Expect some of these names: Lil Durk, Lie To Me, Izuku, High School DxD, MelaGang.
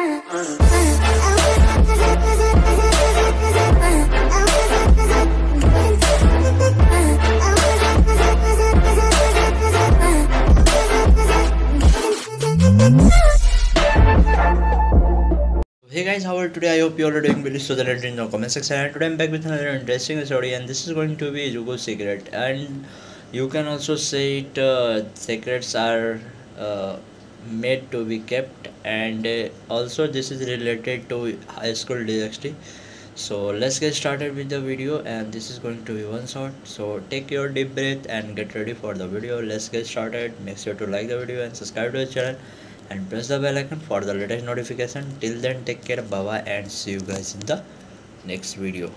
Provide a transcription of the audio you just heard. Hey guys, how are you today? I hope you all are doing really so. That let in the comment section. And today I'm back with another interesting story, and this is going to be Izuku's secret. And you can also say it. Secrets are made to be kept, and also this is related to High School DxD. So let's get started with the video, and this is going to be one shot. So take your deep breath and get ready for the video. Let's get started. Make sure to like the video and subscribe to the channel, and press the bell icon for the latest notification. Till then, take care, bye bye, and see you guys in the next video.